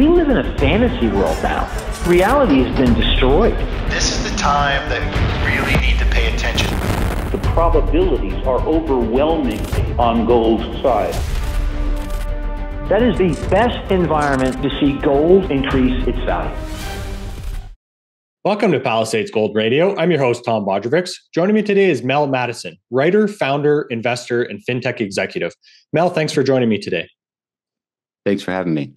We live in a fantasy world now. Reality has been destroyed. This is the time that we really need to pay attention. The probabilities are overwhelmingly on gold's side. That is the best environment to see gold increase its value. Welcome to Palisades Gold Radio. I'm your host, Tom Bodrovics. Joining me today is Mel Mattison, writer, founder, investor, and fintech executive. Mel, thanks for joining me today. Thanks for having me.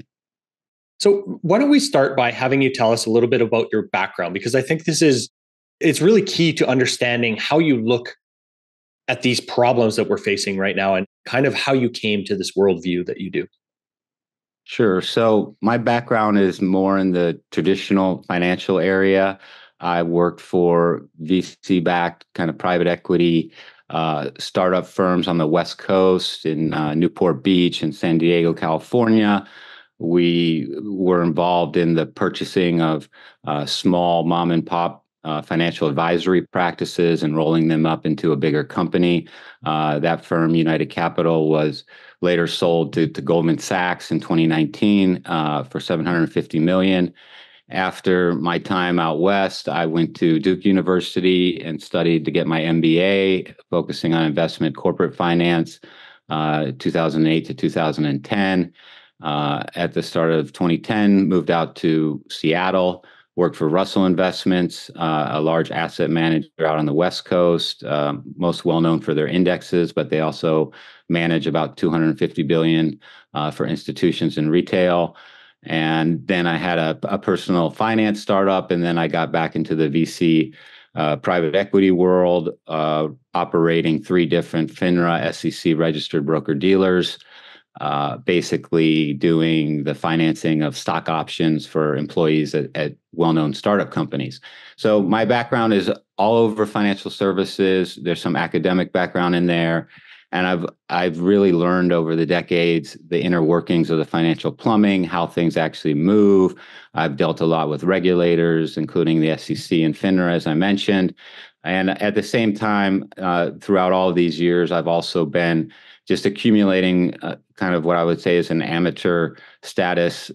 So why don't we start by having you tell us a little bit about your background? Because I think it's really key to understanding how you look at these problems that we're facing right now and kind of how you came to this worldview that you do. Sure. So my background is more in the traditional financial area. I worked for VC-backed kind of private equity startup firms on the West Coast in Newport Beach and San Diego, California. We were involved in the purchasing of small mom and pop financial advisory practices and rolling them up into a bigger company. That firm, United Capital, was later sold to Goldman Sachs in 2019 for $750 million. After my time out West, I went to Duke University and studied to get my MBA, focusing on investment corporate finance, 2008 to 2010. At the start of 2010, moved out to Seattle, worked for Russell Investments, a large asset manager out on the West Coast, most well-known for their indexes, but they also manage about $250 billion for institutions and retail. And then I had a personal finance startup, and then I got back into the VC private equity world, operating three different FINRA SEC registered broker-dealers, basically doing the financing of stock options for employees at well-known startup companies. So my background is all over financial services. There's some academic background in there. And I've really learned over the decades the inner workings of the financial plumbing, how things actually move. I've dealt a lot with regulators, including the SEC and FINRA, as I mentioned. And at the same time, throughout all of these years, I've also been just accumulating kind of what I would say is an amateur status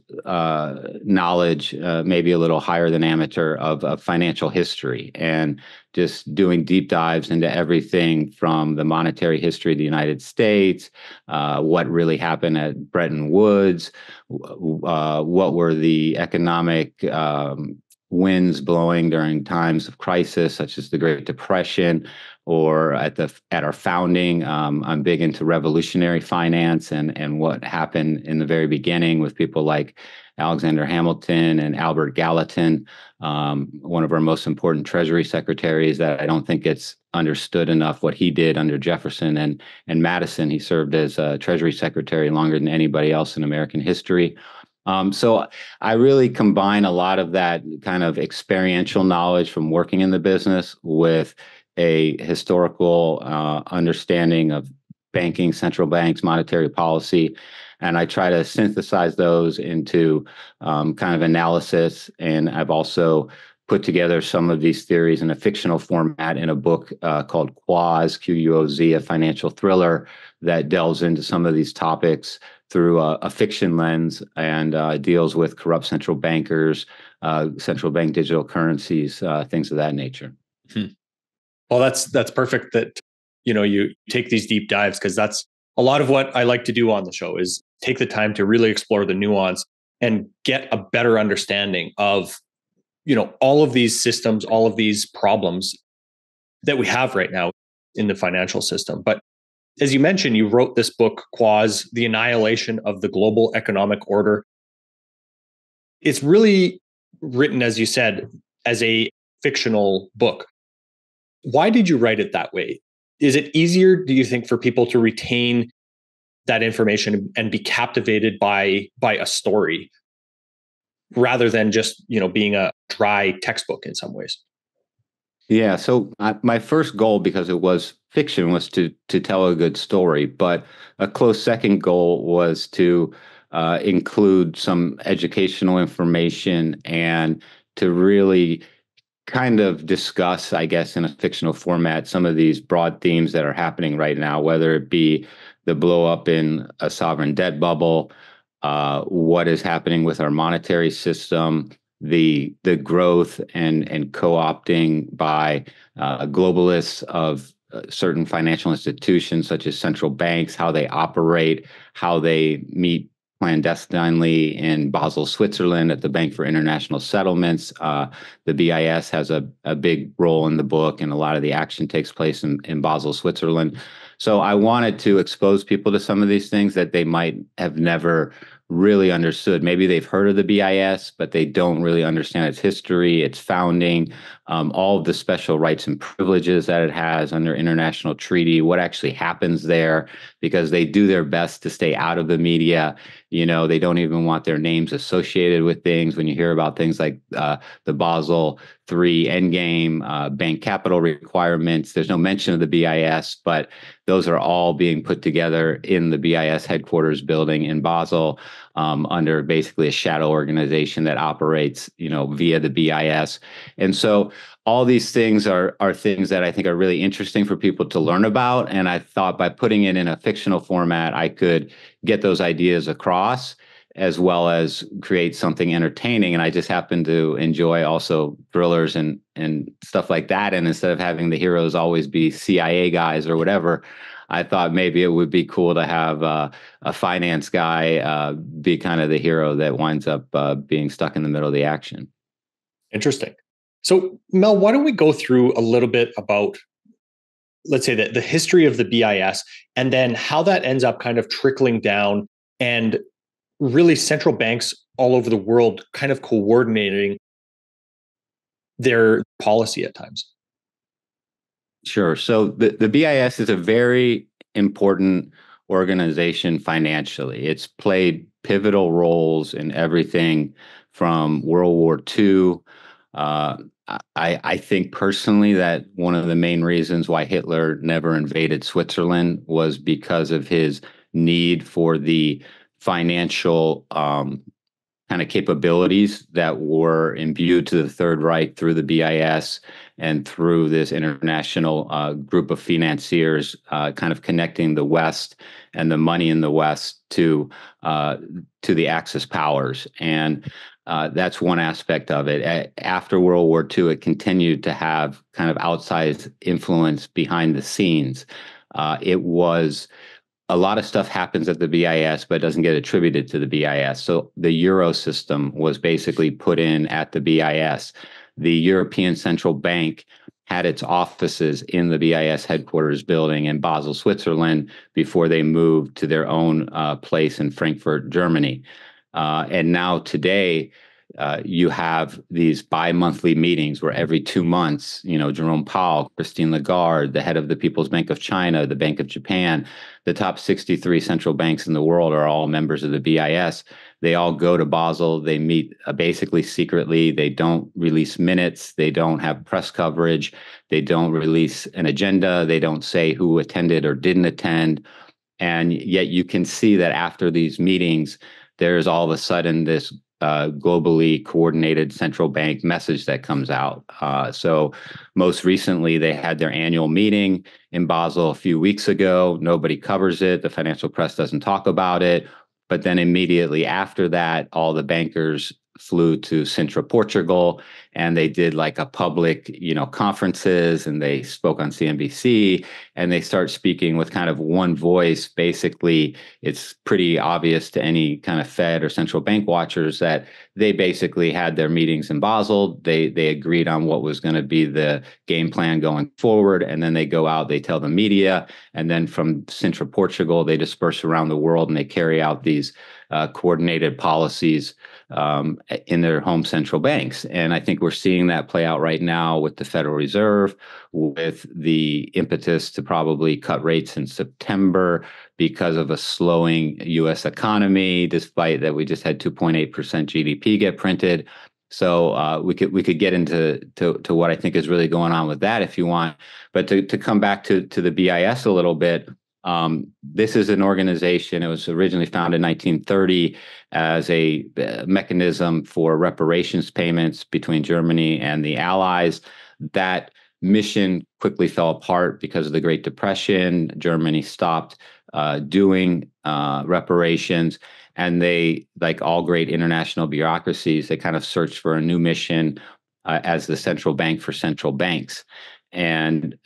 knowledge, maybe a little higher than amateur, of financial history, and just doing deep dives into everything from the monetary history of the United States, what really happened at Bretton Woods, what were the economic winds blowing during times of crisis, such as the Great Depression, or at our founding. I'm big into revolutionary finance and what happened in the very beginning with people like Alexander Hamilton and Albert Gallatin, one of our most important Treasury secretaries that I don't think gets understood enough what he did under Jefferson and Madison. He served as a Treasury secretary longer than anybody else in American history. So I really combine a lot of that kind of experiential knowledge from working in the business with a historical understanding of banking, central banks, monetary policy. And I try to synthesize those into kind of analysis. And I've also put together some of these theories in a fictional format in a book called Quoz, Q-U-O-Z, a financial thriller that delves into some of these topics through a fiction lens and deals with corrupt central bankers, central bank digital currencies, things of that nature. Hmm. Well, that's perfect that, you know, you take these deep dives, because that's a lot of what I like to do on the show is take the time to really explore the nuance and get a better understanding of, you know, all of these systems, all of these problems that we have right now in the financial system. But as you mentioned, you wrote this book, Quoz: The Annihilation of the Global Economic Order. It's really written, as you said, as a fictional book. Why did you write it that way? Is it easier, do you think, for people to retain that information and be captivated by a story rather than just, you know, being a dry textbook in some ways? Yeah. So my first goal, because it was fiction, was to tell a good story. But a close second goal was to include some educational information and to really kind of discuss, I guess, in a fictional format, some of these broad themes that are happening right now, whether it be the blow up in a sovereign debt bubble, what is happening with our monetary system, the growth and co-opting by globalists of certain financial institutions such as central banks, how they operate, how they meet clandestinely in Basel, Switzerland at the Bank for International Settlements. The BIS has a big role in the book, and a lot of the action takes place in Basel, Switzerland. So I wanted to expose people to some of these things that they might have never really understood. Maybe they've heard of the BIS, but they don't really understand its history, its founding, all of the special rights and privileges that it has under international treaty, what actually happens there, because they do their best to stay out of the media. You know, they don't even want their names associated with things. When you hear about things like the Basel III endgame, bank capital requirements, there's no mention of the BIS, but those are all being put together in the BIS headquarters building in Basel, under basically a shadow organization that operates, you know, via the BIS. And so all these things are things that I think are really interesting for people to learn about. And I thought by putting it in a fictional format, I could get those ideas across, as well as create something entertaining. And I just happen to enjoy also thrillers and stuff like that. And instead of having the heroes always be CIA guys or whatever, I thought maybe it would be cool to have a finance guy be kind of the hero that winds up being stuck in the middle of the action. Interesting. So, Mel, why don't we go through a little bit about, let's say, the history of the BIS, and then how that ends up kind of trickling down, and really central banks all over the world kind of coordinating their policy at times. Sure. So the BIS is a very important organization financially. It's played pivotal roles in everything from World War II. I think personally that one of the main reasons why Hitler never invaded Switzerland was because of his need for the financial kind of capabilities that were imbued to the Third Reich through the BIS and through this international group of financiers, kind of connecting the West and the money in the West to the Axis powers. And that's one aspect of it. After World War II, it continued to have kind of outsized influence behind the scenes. It was... a lot of stuff happens at the BIS, but doesn't get attributed to the BIS. So the Euro system was basically put in at the BIS. The European Central Bank had its offices in the BIS headquarters building in Basel, Switzerland, before they moved to their own place in Frankfurt, Germany. And now today, you have these bi-monthly meetings where every 2 months, you know, Jerome Powell, Christine Lagarde, the head of the People's Bank of China, the Bank of Japan, the top 63 central banks in the world are all members of the BIS. They all go to Basel. They meet basically secretly. They don't release minutes. They don't have press coverage. They don't release an agenda. They don't say who attended or didn't attend. And yet you can see that after these meetings, there's all of a sudden this globally coordinated central bank message that comes out. So most recently, they had their annual meeting in Basel a few weeks ago. Nobody covers it. The financial press doesn't talk about it. But then immediately after that, all the bankers flew to Sintra, Portugal, and they did like a public, you know, conferences, and they spoke on CNBC, and they start speaking with kind of one voice. Basically, it's pretty obvious to any kind of Fed or central bank watchers that they basically had their meetings in Basel. They agreed on what was going to be the game plan going forward, and then they go out, they tell the media, and then from Sintra, Portugal, they disperse around the world and they carry out these coordinated policies in their home central banks. And I think we're seeing that play out right now with the Federal Reserve, with the impetus to probably cut rates in September because of a slowing U.S. economy, despite that we just had 2.8% GDP get printed. So we could get into to what I think is really going on with that if you want. But to come back to the BIS a little bit, this is an organization. It was originally founded in 1930 as a mechanism for reparations payments between Germany and the Allies. That mission quickly fell apart because of the Great Depression. Germany stopped doing reparations. And they, like all great international bureaucracies, they kind of searched for a new mission as the central bank for central banks. And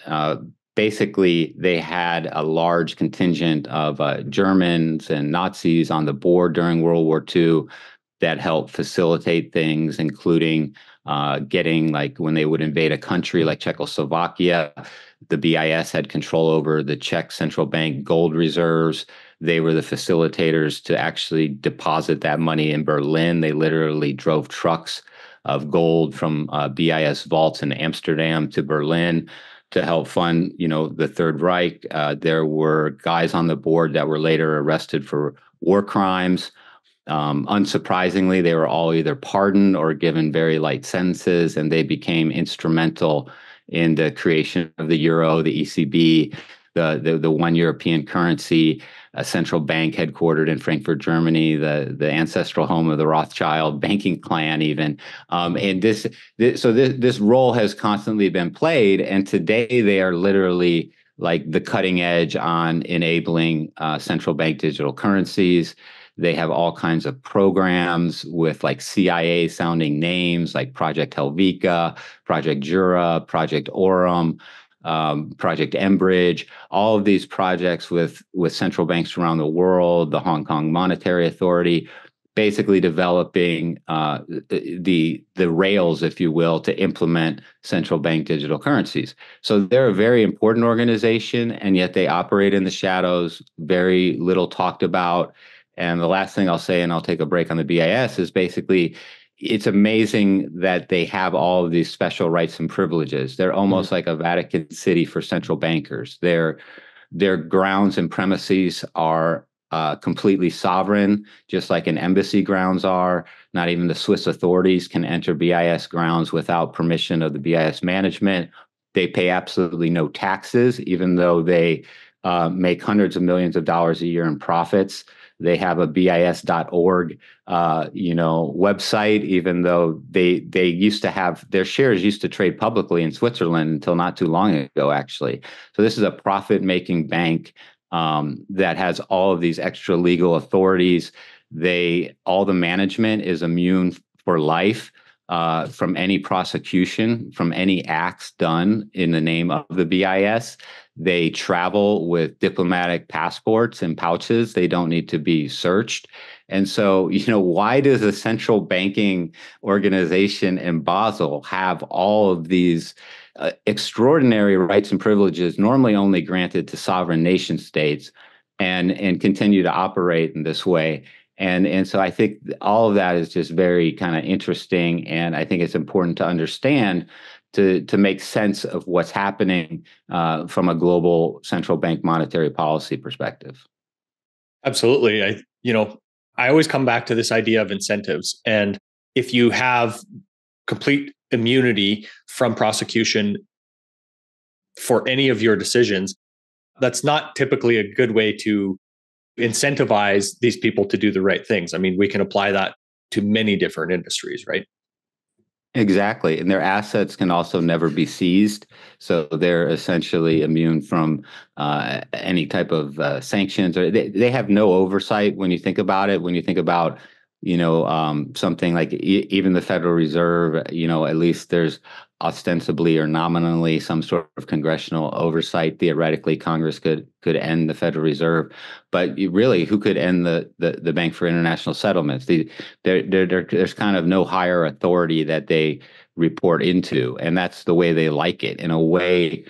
basically, they had a large contingent of Germans and Nazis on the board during World War II that helped facilitate things, including getting, like, when they would invade a country like Czechoslovakia, the BIS had control over the Czech central bank gold reserves. They were the facilitators to actually deposit that money in Berlin. They literally drove trucks of gold from BIS vaults in Amsterdam to Berlin to help fund, you know, the Third Reich. There were guys on the board that were later arrested for war crimes. Unsurprisingly, they were all either pardoned or given very light sentences, and they became instrumental in the creation of the Euro, the ECB, the one European currency, a central bank headquartered in Frankfurt, Germany, the ancestral home of the Rothschild banking clan, even. And this role has constantly been played, and today they are literally like the cutting edge on enabling central bank digital currencies. They have all kinds of programs with like CIA sounding names like Project Helvetica, Project Jura, Project Orem, Project Enbridge, all of these projects with central banks around the world, the Hong Kong Monetary Authority, basically developing the rails, if you will, to implement central bank digital currencies. So they're a very important organization, and yet they operate in the shadows, very little talked about. And the last thing I'll say, and I'll take a break on the BIS, is basically it's amazing that they have all of these special rights and privileges. They're almost like a Vatican City for central bankers. Their grounds and premises are completely sovereign, just like an embassy grounds are. Not even the Swiss authorities can enter BIS grounds without permission of the BIS management. They pay absolutely no taxes, even though they make hundreds of millions of dollars a year in profits. They have a BIS.org, website, even though they used to have their shares used to trade publicly in Switzerland until not too long ago, actually. So this is a profit-making bank that has all of these extra legal authorities. All the management is immune for life from any prosecution, from any acts done in the name of the BIS. They travel with diplomatic passports and pouches. They don't need to be searched. And so, why does a central banking organization in Basel have all of these extraordinary rights and privileges normally only granted to sovereign nation states and continue to operate in this way? And so I think all of that is just very kind of interesting. And I think it's important to understand to make sense of what's happening from a global central bank monetary policy perspective. Absolutely. I always come back to this idea of incentives. And if you have complete immunity from prosecution for any of your decisions, that's not typically a good way to incentivize these people to do the right things. I mean, we can apply that to many different industries, right? Exactly. And their assets can also never be seized. So they're essentially immune from any type of sanctions, or they have no oversight when you think about it. When you think about, something like even the Federal Reserve, at least there's ostensibly or nominally some sort of congressional oversight. Theoretically, Congress could end the Federal Reserve, but really, who could end the Bank for International Settlements? There's kind of no higher authority that they report into, and that's the way they like it. In a way,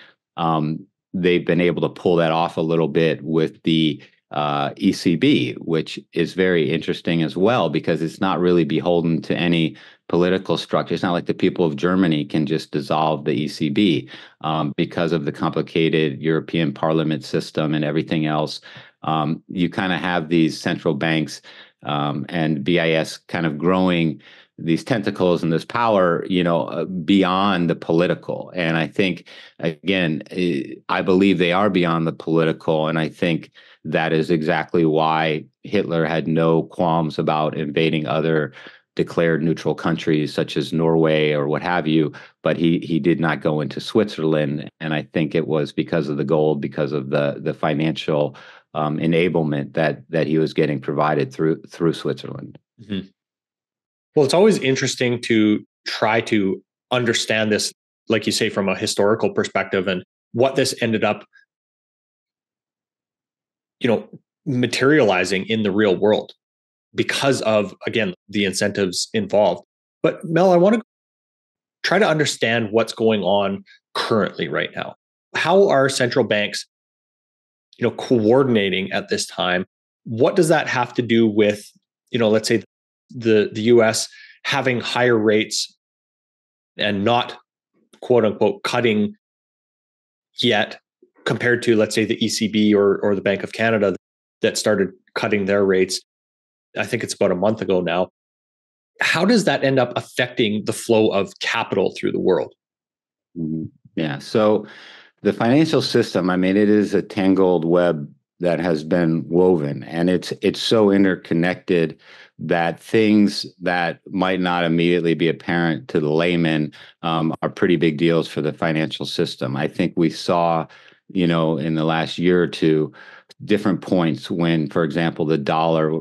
they've been able to pull that off a little bit with the ECB, which is very interesting as well, because it's not really beholden to any political structure. It's not like the people of Germany can just dissolve the ECB because of the complicated European parliament system and everything else. You kind of have these central banks and BIS kind of growing these tentacles and this power, beyond the political. And I think, again, I believe they are beyond the political, and I think that is exactly why Hitler had no qualms about invading other declared neutral countries such as Norway or what have you, but he did not go into Switzerland. And I think it was because of the gold, because of the financial enablement that he was getting provided through Switzerland. Mm-hmm. Well, it's always interesting to try to understand this, like you say, from a historical perspective and what this ended up, materializing in the real world because of, again, the incentives involved. But Mel, I want to try to understand what's going on currently right now. How are central banks, coordinating at this time? What does that have to do with, let's say the US having higher rates and not, quote unquote, cutting yet compared to, let's say, the ECB or the Bank of Canada that started cutting their rates? I think it's about a month ago now. How does that end up affecting the flow of capital through the world? Yeah. So the financial system, it is a tangled web that has been woven, and it's so interconnected that things that might not immediately be apparent to the layman are pretty big deals for the financial system. I think we saw, in the last year or two, different points when, for example, the dollar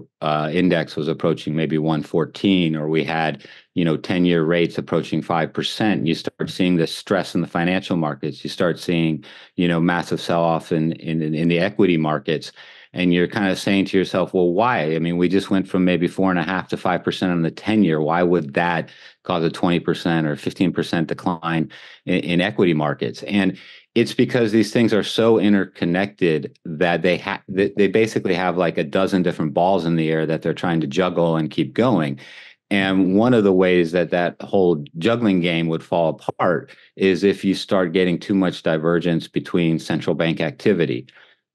index was approaching maybe 114, or we had, 10-year rates approaching 5%. You start seeing the stress in the financial markets. You start seeing, massive sell-off in the equity markets. And you're kind of saying to yourself, well, why? We just went from maybe 4.5% to 5% on the 10-year. Why would that cause a 20% or 15% decline in equity markets? And it's because these things are so interconnected that they basically have like a dozen different balls in the air that they're trying to juggle and keep going. And one of the ways that whole juggling game would fall apart is if you start getting too much divergence between central bank activity.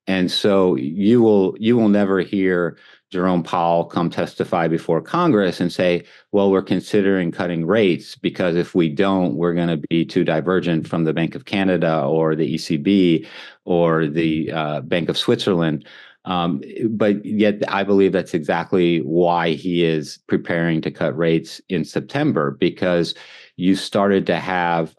And so you will never hear Jerome Powell come testify before Congress and say, well, we're considering cutting rates because if we don't, we're going to be too divergent from the Bank of Canada or the ECB or the Bank of Switzerland. But yet I believe that's exactly why he is preparing to cut rates in September, because you started to have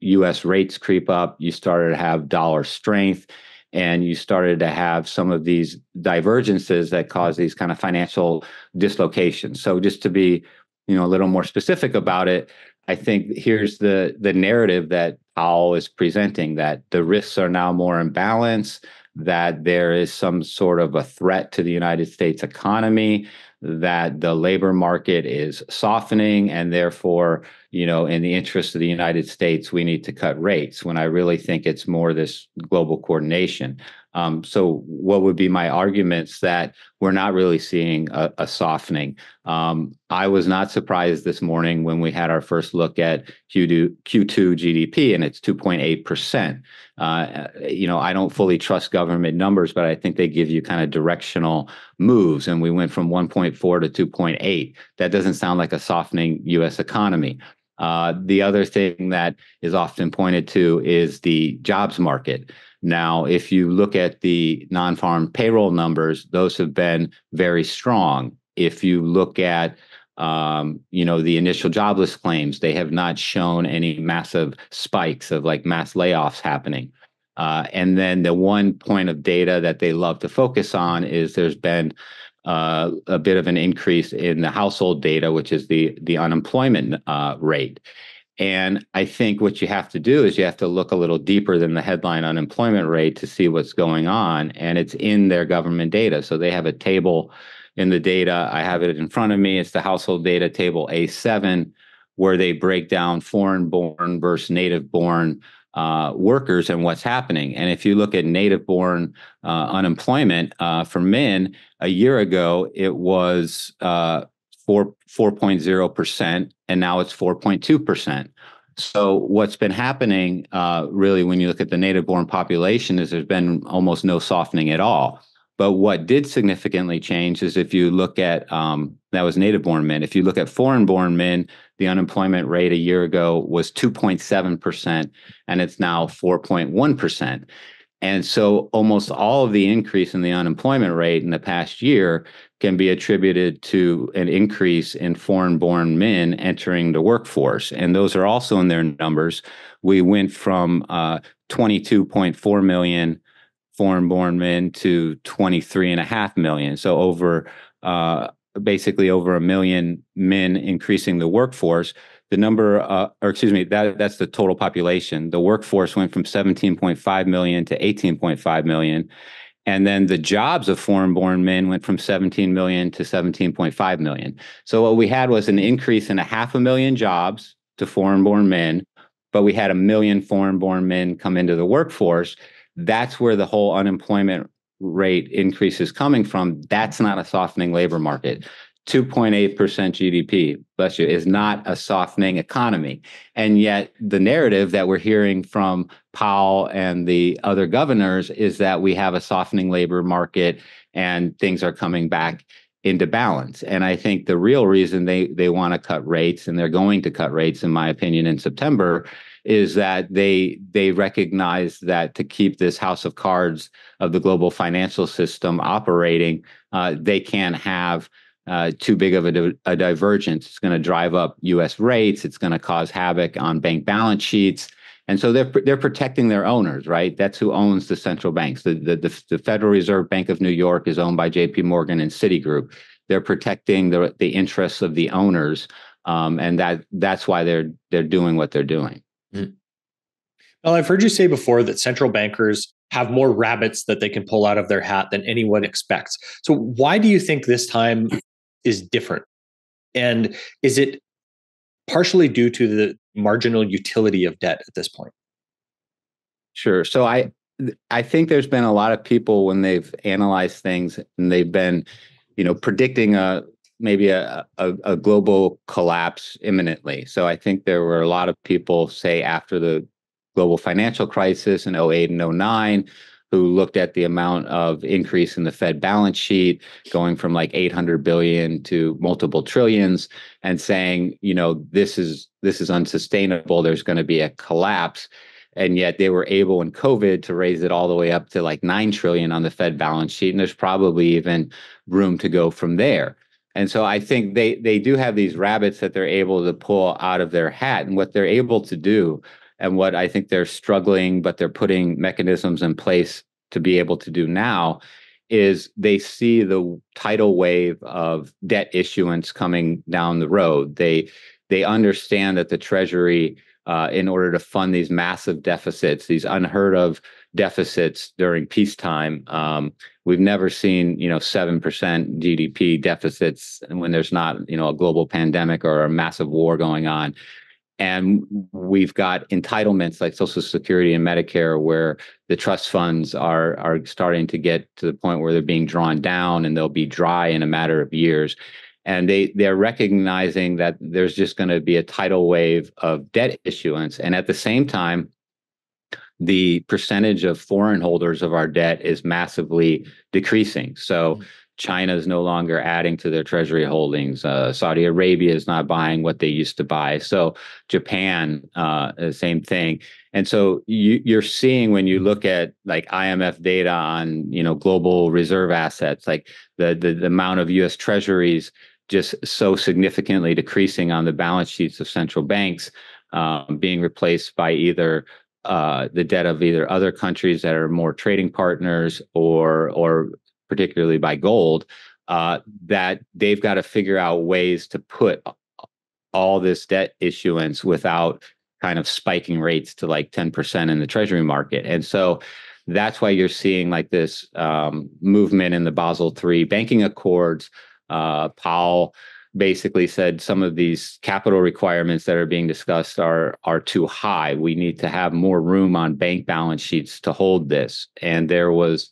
U.S. rates creep up. You started to have dollar strength. And you started to have some of these divergences that cause these kind of financial dislocations. So just to be, a little more specific about it, I think here's the narrative that Powell is presenting, that the risks are now more in balance, that there is some sort of a threat to the United States economy, that the labor market is softening, and therefore, in the interest of the United States, we need to cut rates, when I really think it's more this global coordination. So what would be my arguments that we're not really seeing a softening? I was not surprised this morning when we had our first look at Q2 GDP, and it's 2.8%. I don't fully trust government numbers, but I think they give you kind of directional moves. And we went from 1.4 to 2.8. That doesn't sound like a softening U.S. economy. The other thing that is often pointed to is the jobs market. Now, if you look at the non-farm payroll numbers, those have been very strong. If you look at, the initial jobless claims, they have not shown any massive spikes of like mass layoffs happening. And then the one point of data that they love to focus on is there's been a bit of an increase in the household data, which is the unemployment rate. And I think what you have to do is you have to look a little deeper than the headline unemployment rate to see what's going on. And it's in their government data. So they have a table in the data. I have it in front of me. It's the household data table A7, where they break down foreign-born versus native-born workers and what's happening. And if you look at native-born unemployment for men, a year ago, it was 4.0%, and now it's 4.2%. So what's been happening really when you look at the native-born population is there's been almost no softening at all. But what did significantly change is if you look at, that was native-born men. If you look at foreign-born men, the unemployment rate a year ago was 2.7%, and it's now 4.1%. And so almost all of the increase in the unemployment rate in the past year can be attributed to an increase in foreign-born men entering the workforce. And those are also in their numbers. We went from 22.4 million foreign-born men to 23.5 million. So over basically over 1 million men increasing the workforce. The number, that's the total population. The workforce went from 17.5 million to 18.5 million. And then the jobs of foreign-born men went from 17 million to 17.5 million. So what we had was an increase in 500,000 jobs to foreign-born men, but we had 1 million foreign-born men come into the workforce. That's where the whole unemployment rate increase is coming from. That's not a softening labor market. 2.8% GDP, bless you, is not a softening economy. And yet the narrative that we're hearing from Powell and the other governors is that we have a softening labor market and things are coming back into balance. And I think the real reason they want to cut rates, and they're going to cut rates, in my opinion, in September, is that they recognize that to keep this house of cards of the global financial system operating, they can't have too big of a divergence. It's going to drive up U.S. rates. It's going to cause havoc on bank balance sheets. And so they're protecting their owners, right? That's who owns the central banks. The Federal Reserve Bank of New York is owned by J.P. Morgan and Citigroup. They're protecting the interests of the owners, and that's why they're doing what they're doing. Mm-hmm. Well, I've heard you say before that central bankers have more rabbits that they can pull out of their hat than anyone expects. So why do you think this time is different? And is it partially due to the marginal utility of debt at this point? Sure. So I think there's been a lot of people, when they've analyzed things and they've been, predicting maybe a global collapse imminently. So I think there were a lot of people, say after the global financial crisis in 2008 and 2009, who looked at the amount of increase in the Fed balance sheet going from like 800 billion to multiple trillions and saying, this is unsustainable. There's going to be a collapse. And yet they were able in COVID to raise it all the way up to like 9 trillion on the Fed balance sheet. And there's probably even room to go from there. And so I think they do have these rabbits that they're able to pull out of their hat. And what they're able to do, and what I think they're struggling, but they're putting mechanisms in place to be able to do now, is they see the tidal wave of debt issuance coming down the road. They understand that the Treasury, in order to fund these massive deficits, these unheard of deficits during peacetime, we've never seen 7% GDP deficits when there's not a global pandemic or a massive war going on. And we've got entitlements like Social Security and Medicare, where the trust funds are starting to get to the point where they're being drawn down and they'll be dry in a matter of years. And they're recognizing that there's just going to be a tidal wave of debt issuance. And at the same time, the percentage of foreign holders of our debt is massively decreasing. So China is no longer adding to their treasury holdings. Saudi Arabia is not buying what they used to buy. So Japan, same thing. And so you're seeing, when you look at like IMF data on global reserve assets, like the amount of U.S. treasuries just so significantly decreasing on the balance sheets of central banks, being replaced by either the debt of either other countries that are more trading partners or particularly by gold, that they've got to figure out ways to put all this debt issuance without kind of spiking rates to like 10% in the treasury market. And so that's why you're seeing like this movement in the Basel III banking accords. Powell basically said some of these capital requirements that are being discussed are too high. We need to have more room on bank balance sheets to hold this. And there was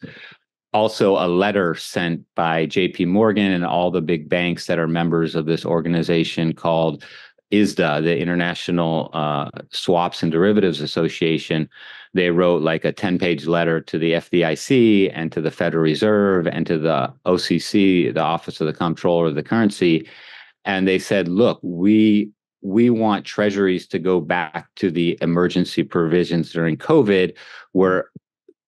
also a letter sent by J.P. Morgan and all the big banks that are members of this organization called ISDA, the International Swaps and Derivatives Association. They wrote like a 10-page letter to the FDIC and to the Federal Reserve and to the OCC, the Office of the Comptroller of the Currency. And they said, look, we want treasuries to go back to the emergency provisions during COVID, where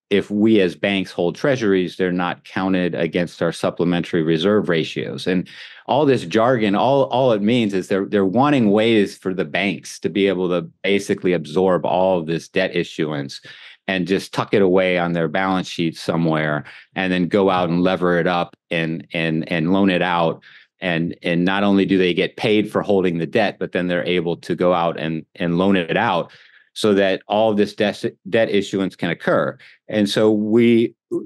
if we as banks hold treasuries, they're not counted against our supplementary reserve ratios. And all this jargon, all it means is they're wanting ways for the banks to be able to basically absorb all of this debt issuance. and just tuck it away on their balance sheet somewhere, and then go out and lever it up and loan it out. And not only do they get paid for holding the debt, but then they're able to go out and loan it out so that all this debt issuance can occur. And so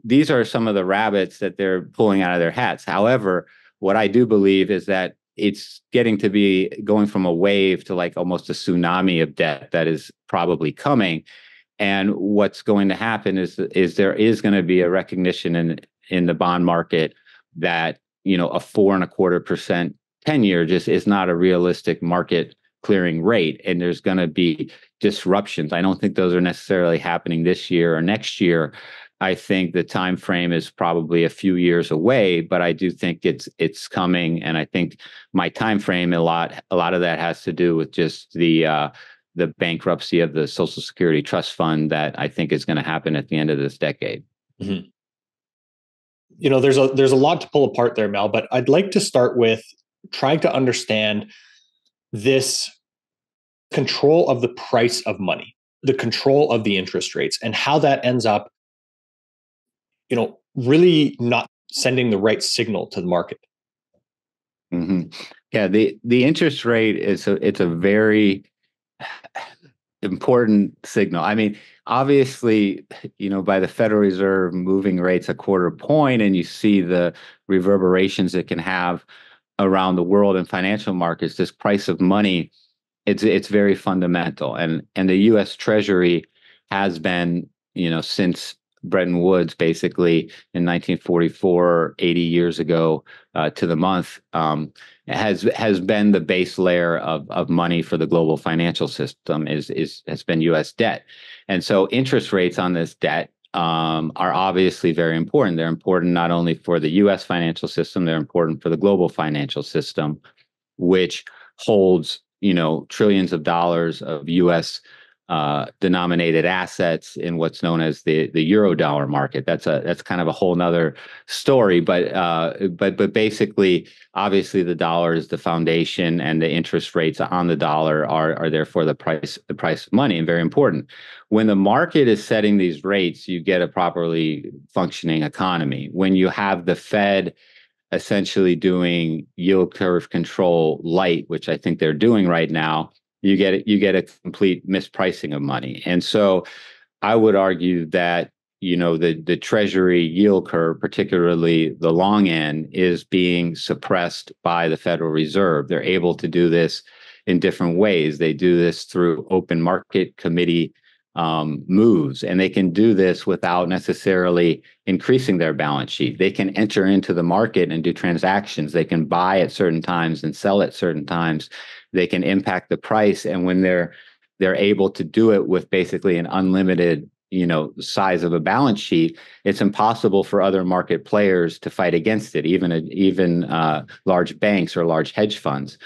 these are some of the rabbits that they're pulling out of their hats. However, what I do believe is that it's getting to be going from a wave to like almost a tsunami of debt that is probably coming. And what's going to happen is there is going to be a recognition in the bond market that, you know, a 4.25% 10-year just is not a realistic market clearing rate. And there's going to be disruptions. I don't think those are necessarily happening this year or next year. I think the time frame is probably a few years away, but I do think it's coming. And I think my time frame a lot of that has to do with just the bankruptcy of the Social Security Trust Fund that I think is going to happen at the end of this decade. Mm-hmm. You know, there's a lot to pull apart there, Mel, but I'd like to start with trying to understand this control of the price of money, the control of the interest rates, and how that ends up, you know, really not sending the right signal to the market. Mm-hmm. Yeah, the interest rate it's a very important signal. I mean, obviously, you know, by the Federal Reserve moving rates a quarter point, and you see the reverberations it can have around the world in financial markets, this price of money, it's very fundamental. And the U.S. Treasury has been, you know, since Bretton Woods, basically in 1944, 80 years ago to the month, has been the base layer of money for the global financial system has been U.S. debt. And so interest rates on this debt are obviously very important. They're important not only for the U.S. financial system, they're important for the global financial system, which holds, you know, trillions of dollars of U.S. denominated assets in what's known as the Euro dollar market. That's kind of a whole nother story, but basically, obviously, the dollar is the foundation, and the interest rates on the dollar are therefore the price of money, and very important. When the market is setting these rates, you get a properly functioning economy. When you have the Fed essentially doing yield curve control light, which I think they're doing right now, you get a complete mispricing of money. And so I would argue that, you know, the Treasury yield curve, particularly the long end, is being suppressed by the Federal Reserve. They're able to do this in different ways. They do this through open market committee moves, and they can do this without necessarily increasing their balance sheet. They can enter into the market and do transactions. They can buy at certain times and sell at certain times. They can impact the price, and when they're able to do it with basically an unlimited, you know, size of a balance sheet, it's impossible for other market players to fight against it, even large banks or large hedge funds.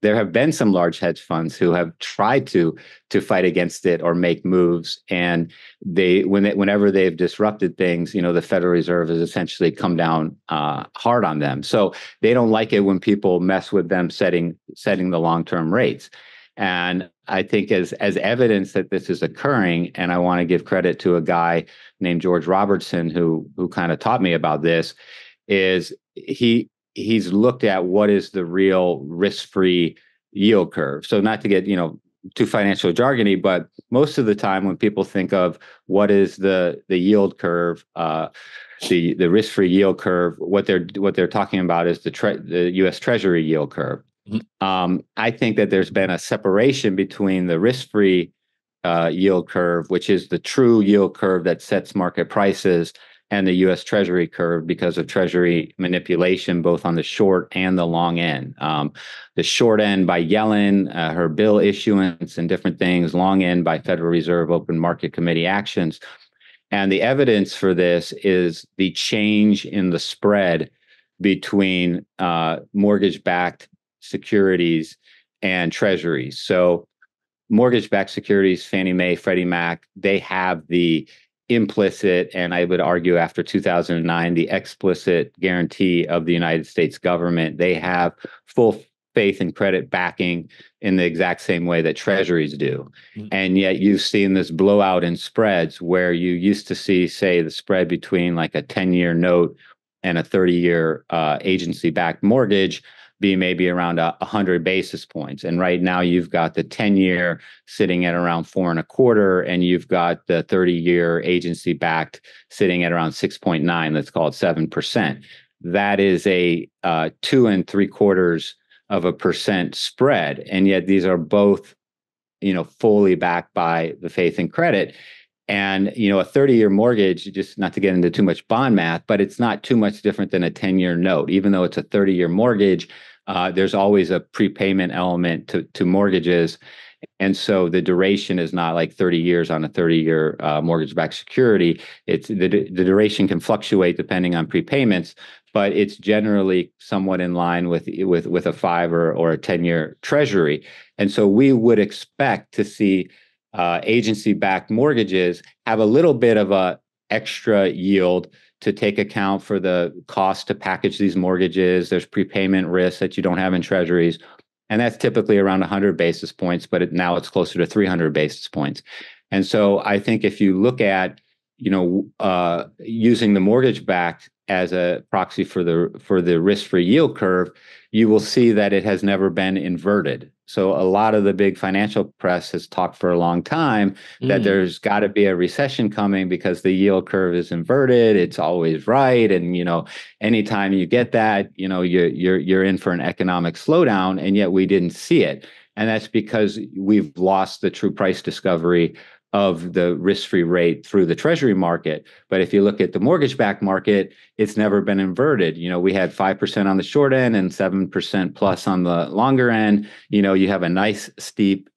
There have been some large hedge funds who have tried to fight against it or make moves, and whenever they've disrupted things, you know, the Federal Reserve has essentially come down hard on them. So they don't like it when people mess with them setting the long-term rates. And I think as evidence that this is occurring, and I want to give credit to a guy named George Robertson who kind of taught me about this, is he's looked at what is the real risk-free yield curve. So not to get, you know, too financial jargony, but most of the time when people think of what is the yield curve, the risk-free yield curve, what they're talking about is the U.S. Treasury yield curve. Mm-hmm. I think that there's been a separation between the risk-free yield curve, which is the true yield curve that sets market prices, and the U.S. Treasury curve because of Treasury manipulation, both on the short and the long end. The short end by Yellen, her bill issuance and different things, long end by Federal Reserve Open Market Committee actions. And the evidence for this is the change in the spread between mortgage-backed securities and Treasuries. So mortgage-backed securities, Fannie Mae, Freddie Mac, they have the implicit, and I would argue after 2009, the explicit guarantee of the United States government. They have full faith and credit backing in the exact same way that treasuries do. Mm-hmm. And yet you've seen this blowout in spreads where you used to see, say, the spread between like a 10-year note and a 30-year agency-backed mortgage be maybe around 100 basis points. And right now you've got the 10-year sitting at around 4.25, and you've got the 30-year agency-backed sitting at around 6.9, let's call it 7%. That is a 2.75% spread. And yet these are both, you know, fully backed by the faith and credit. And, you know, a 30-year mortgage, just not to get into too much bond math, but it's not too much different than a 10-year note. Even though it's a 30-year mortgage, there's always a prepayment element to mortgages. And so the duration is not like 30 years on a 30-year mortgage-backed security. It's the duration can fluctuate depending on prepayments, but it's generally somewhat in line with a 5 or a 10-year treasury. And so we would expect to see agency-backed mortgages have a little bit of a extra yield to take account for the cost to package these mortgages. There's prepayment risk that you don't have in treasuries. And that's typically around 100 basis points, but now it's closer to 300 basis points. And so I think if you look at, you know, using the mortgage-backed as a proxy for the risk-free yield curve, you will see that it has never been inverted. So a lot of the big financial press has talked for a long time that there's got to be a recession coming because the yield curve is inverted. It's always right, and you know, anytime you get that, you know, you're in for an economic slowdown. And yet we didn't see it, and that's because we've lost the true price discovery of the risk-free rate through the treasury market. But if you look at the mortgage-backed market, it's never been inverted. You know, we had 5% on the short end and 7% plus on the longer end. You know, you have a nice steep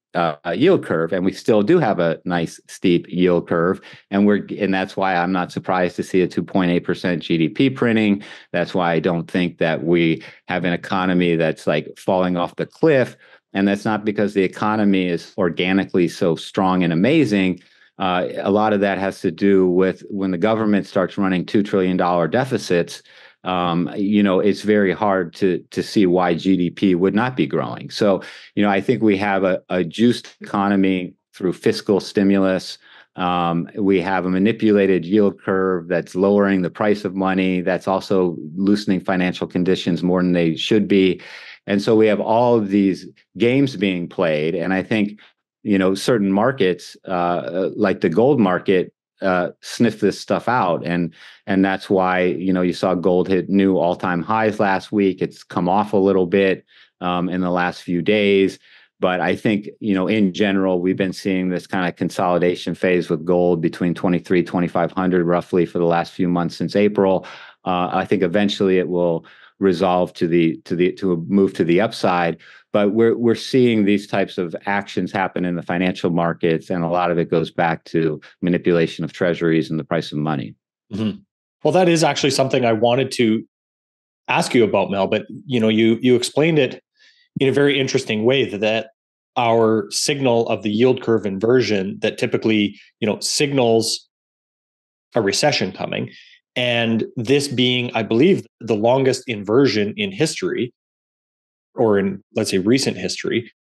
yield curve, and we still do have a nice steep yield curve, and that's why I'm not surprised to see a 2.8% GDP printing. That's why I don't think that we have an economy that's like falling off the cliff. And that's not because the economy is organically so strong and amazing. A lot of that has to do with when the government starts running $2 trillion deficits, you know, it's very hard to see why GDP would not be growing. So, you know, I think we have a juiced economy through fiscal stimulus. We have a manipulated yield curve that's lowering the price of money. That's also loosening financial conditions more than they should be. And so we have all of these games being played. And I think, you know, certain markets like the gold market sniff this stuff out. And that's why, you know, you saw gold hit new all-time highs last week. It's come off a little bit in the last few days. But I think, you know, in general, we've been seeing this kind of consolidation phase with gold between 2,300 and 2,500 roughly for the last few months since April. I think eventually it will resolve to move to the upside, but we're seeing these types of actions happen in the financial markets, and a lot of it goes back to manipulation of treasuries and the price of money. Mm-hmm. Well, that is actually something I wanted to ask you about, Mel. But you know, you explained it in a very interesting way that our signal of the yield curve inversion that typically, you know, signals a recession coming. And this being, I believe, the longest inversion in history, or in, let's say, recent history,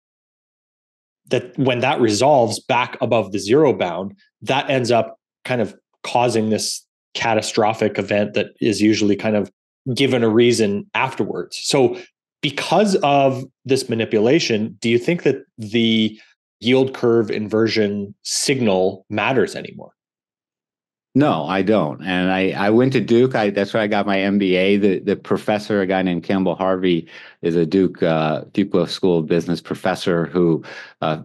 that when that resolves back above the zero bound, that ends up kind of causing this catastrophic event that is usually kind of given a reason afterwards. So because of this manipulation, do you think that the yield curve inversion signal matters anymore? No, I don't. And I went to Duke. That's where I got my MBA. The professor, a guy named Campbell Harvey, is a Duke School of Business professor who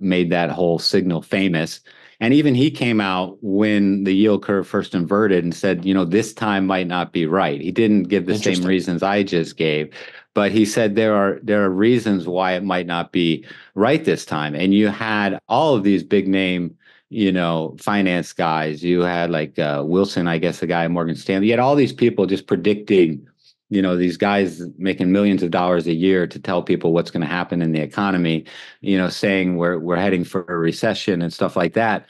made that whole signal famous. And even he came out when the yield curve first inverted and said, you know, this time might not be right. He didn't give the same reasons I just gave, but he said there are reasons why it might not be right this time. And you had all of these big name, you know, finance guys. You had like Wilson, I guess, the guy at Morgan Stanley. You had all these people just predicting, you know, these guys making millions of dollars a year to tell people what's going to happen in the economy, you know, saying we're heading for a recession and stuff like that.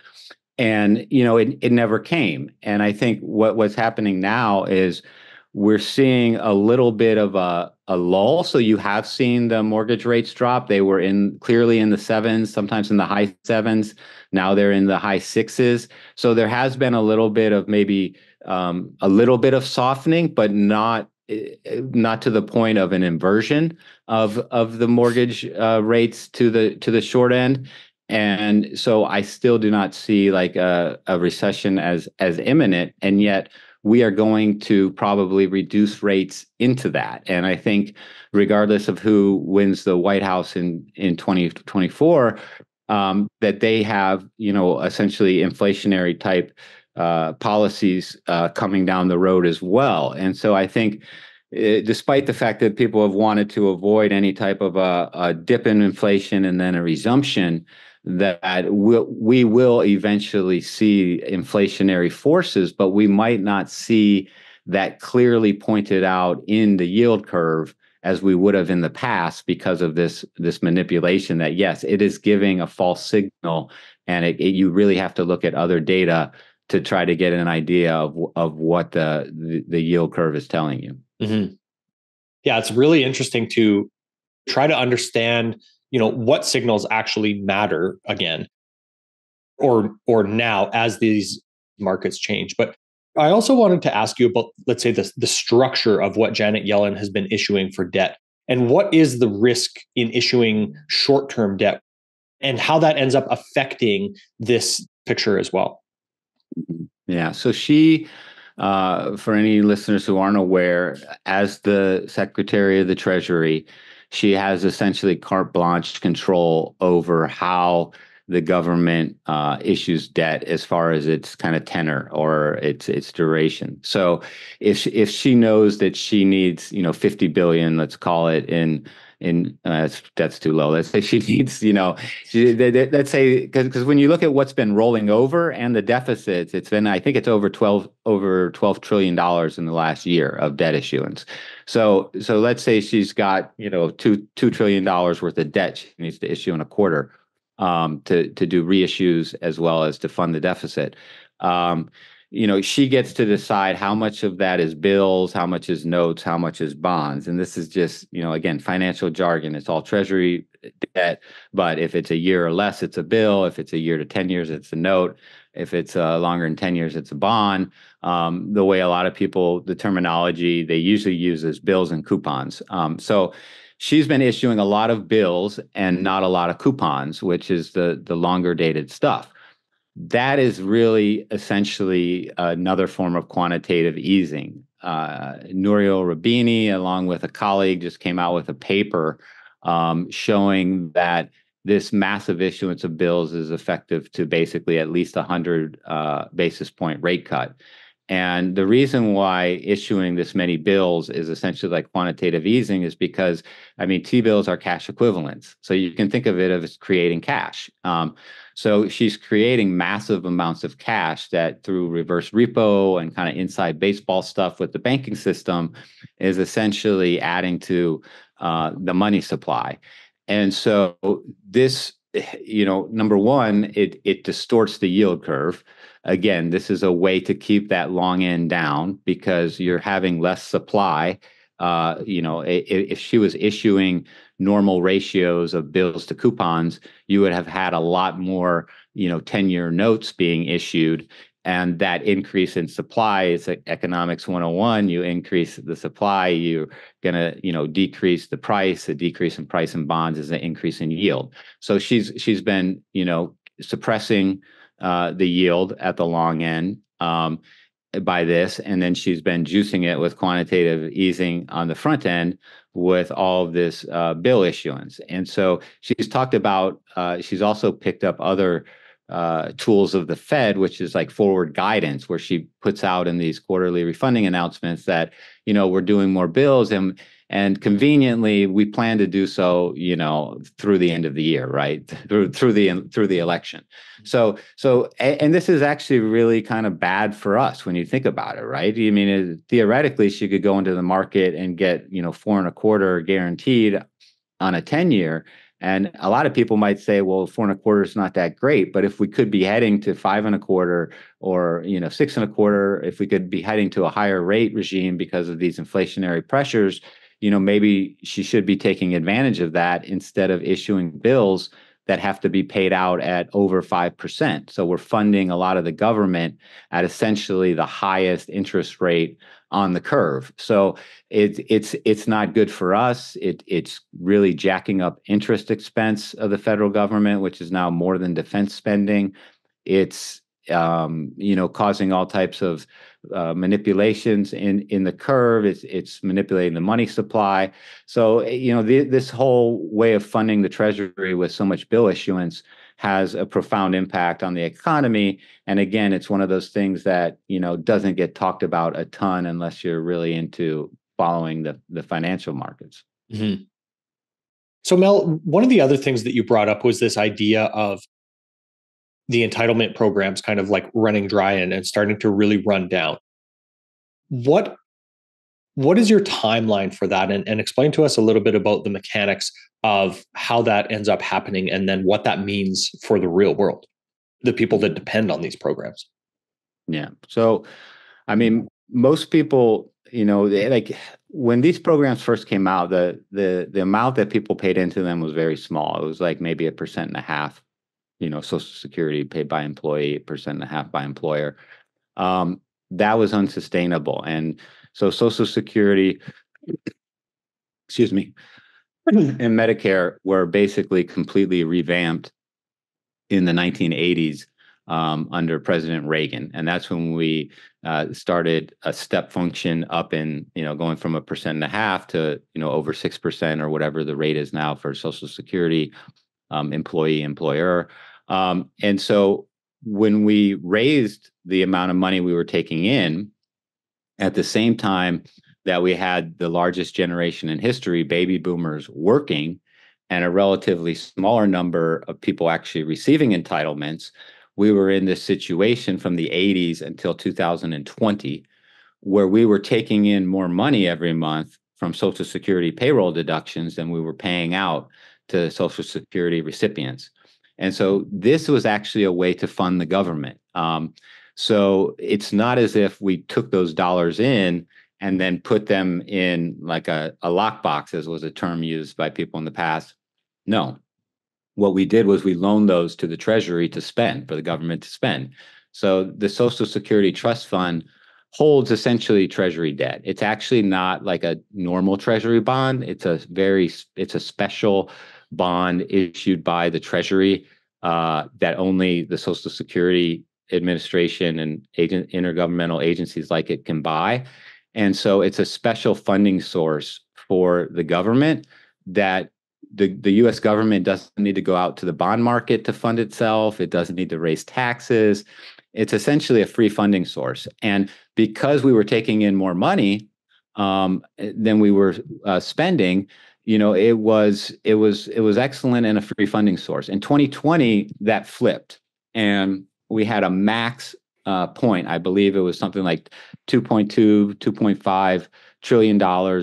And, you know, it never came. And I think what's happening now is we're seeing a little bit of a a lull. So you have seen the mortgage rates drop. They were clearly in the sevens, sometimes in the high sevens. Now they're in the high sixes. So there has been a little bit of maybe a little bit of softening, but not to the point of an inversion of the mortgage rates to the short end. And so I still do not see like a recession as imminent. And yet we are going to probably reduce rates into that. And I think regardless of who wins the White House in 2024, that they have, essentially inflationary type policies coming down the road as well. And so I think despite the fact that people have wanted to avoid any type of a dip in inflation and then a resumption, that we will eventually see inflationary forces, but we might not see that clearly pointed out in the yield curve as we would have in the past because of this manipulation that, yes, it is giving a false signal, and you really have to look at other data to try to get an idea of what the yield curve is telling you. Mm-hmm. Yeah, it's really interesting to try to understand what signals actually matter again or now as these markets change. But I also wanted to ask you about, let's say, the structure of what Janet Yellen has been issuing for debt, and what is the risk in issuing short-term debt and how that ends up affecting this picture as well. Yeah, so she, for any listeners who aren't aware, as the Secretary of the Treasury, she has essentially carte blanche control over how the government issues debt as far as its kind of tenor or its duration. So if she knows that she needs, $50 billion, let's call it, that's too low. Let's say she needs, let's say, because when you look at what's been rolling over and the deficits, it's been, I think it's over $12 trillion in the last year of debt issuance. So let's say she's got, $2 trillion worth of debt she needs to issue in a quarter to do reissues as well as to fund the deficit. She gets to decide how much of that is bills, how much is notes, how much is bonds. And this is just, again, financial jargon. It's all treasury debt. But if it's a year or less, it's a bill. If it's a year to 10 years, it's a note. If it's longer than 10 years, it's a bond. The way a lot of people, the terminology they usually use is bills and coupons. So she's been issuing a lot of bills and not a lot of coupons, which is the longer dated stuff. That is really essentially another form of quantitative easing. Nouriel Roubini, along with a colleague, just came out with a paper showing that this massive issuance of bills is effective to basically at least 100 basis point rate cut. And the reason why issuing this many bills is essentially like quantitative easing is because, T-bills are cash equivalents. So you can think of it as creating cash. So she's creating massive amounts of cash that through reverse repo and kind of inside baseball stuff with the banking system is essentially adding to the money supply. And so this, number one, it distorts the yield curve. Again, this is a way to keep that long end down because you're having less supply. If she was issuing normal ratios of bills to coupons, you would have had a lot more, 10-year notes being issued. And that increase in supply is economics 101. You increase the supply, you're going to, decrease the price. A decrease in price in bonds is an increase in yield. So she's been, suppressing the yield at the long end by this. And then she's been juicing it with quantitative easing on the front end with all of this bill issuance. And so she's talked about, she's also picked up other tools of the Fed, which is like forward guidance, where she puts out in these quarterly refunding announcements that, we're doing more bills and conveniently we plan to do so, through the end of the year, right? through the election. So this is actually really kind of bad for us when you think about it, right? Theoretically she could go into the market and get, 4.25 guaranteed on a 10-year. And a lot of people might say, well, 4.25 is not that great. But if we could be heading to 5.25 or, 6.25, if we could be heading to a higher rate regime because of these inflationary pressures, you know, maybe she should be taking advantage of that instead of issuing bills that have to be paid out at over 5%. So we're funding a lot of the government at essentially the highest interest rate on the curve. So it's not good for us. It's really jacking up interest expense of the federal government, which is now more than defense spending. It's you know, causing all types of manipulations in the curve. It's manipulating the money supply. So, you know, this whole way of funding the Treasury with so much bill issuance has a profound impact on the economy. And again, it's one of those things that, you know, doesn't get talked about a ton unless you're really into following the financial markets. Mm-hmm. So, Mel, one of the other things that you brought up was this idea of the entitlement programs kind of like running dry and starting to really run down. What is your timeline for that? And explain to us a little bit about the mechanics of how that ends up happening and then what that means for the real world, the people that depend on these programs. Yeah. So, I mean, most people, you know, like when these programs first came out, the amount that people paid into them was very small. It was like maybe 1.5%. You know, Social Security paid by employee, 1.5% by employer. That was unsustainable. And so Social Security, excuse me, and Medicare were basically completely revamped in the 1980s under President Reagan. And that's when we started a step function up in, you know, going from 1.5% to, you know, over 6% or whatever the rate is now for Social Security. Employee, employer. And so when we raised the amount of money we were taking in, at the same time that we had the largest generation in history, baby boomers, working, and a relatively smaller number of people actually receiving entitlements, we were in this situation from the 80s until 2020, where we were taking in more money every month from Social Security payroll deductions than we were paying out to Social Security recipients. And so this was actually a way to fund the government. So it's not as if we took those dollars in and then put them in like a lockbox, as was a term used by people in the past. No, what we did was we loaned those to the Treasury to spend, for the government to spend. So the Social Security Trust Fund holds essentially Treasury debt. It's actually not like a normal Treasury bond. It's a special bond issued by the Treasury that only the Social Security Administration and intergovernmental agencies like it can buy. And so it's a special funding source for the government that the U.S. government doesn't need to go out to the bond market to fund itself. It doesn't need to raise taxes. It's essentially a free funding source. And because we were taking in more money than we were spending, you know, it was excellent and a free funding source. In 2020, that flipped, and we had a max point. I believe it was something like $2.2 trillion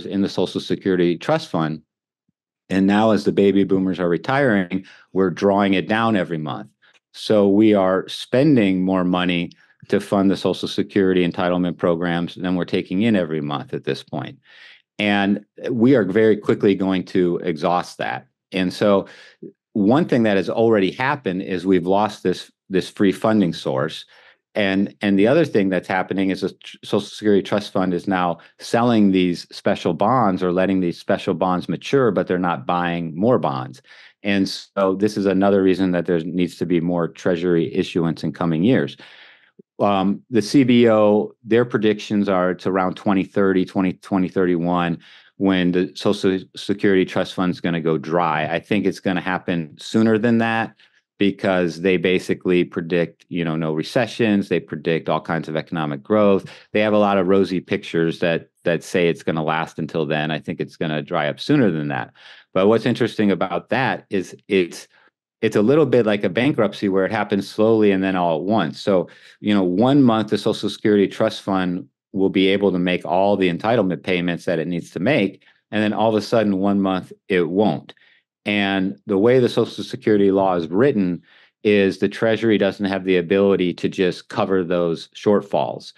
in the Social Security Trust Fund. And now, as the baby boomers are retiring, we're drawing it down every month. So we are spending more money to fund the Social Security entitlement programs than we're taking in every month at this point. And we are very quickly going to exhaust that. And so one thing that has already happened is we've lost this free funding source. And the other thing that's happening is the Social Security Trust Fund is now selling these special bonds or letting these special bonds mature, but they're not buying more bonds. And so this is another reason that there needs to be more Treasury issuance in coming years. The CBO, their predictions are it's around 2030, 2031, when the Social Security Trust Fund is going to go dry. I think it's going to happen sooner than that, because they basically predict, you know, no recessions. They predict all kinds of economic growth. They have a lot of rosy pictures that say it's going to last until then. I think it's going to dry up sooner than that. But what's interesting about that is it's a little bit like a bankruptcy, where it happens slowly and then all at once. So, you know, one month the Social Security Trust Fund will be able to make all the entitlement payments that it needs to make, and then all of a sudden one month it won't. And the way the Social Security law is written is the Treasury doesn't have the ability to just cover those shortfalls.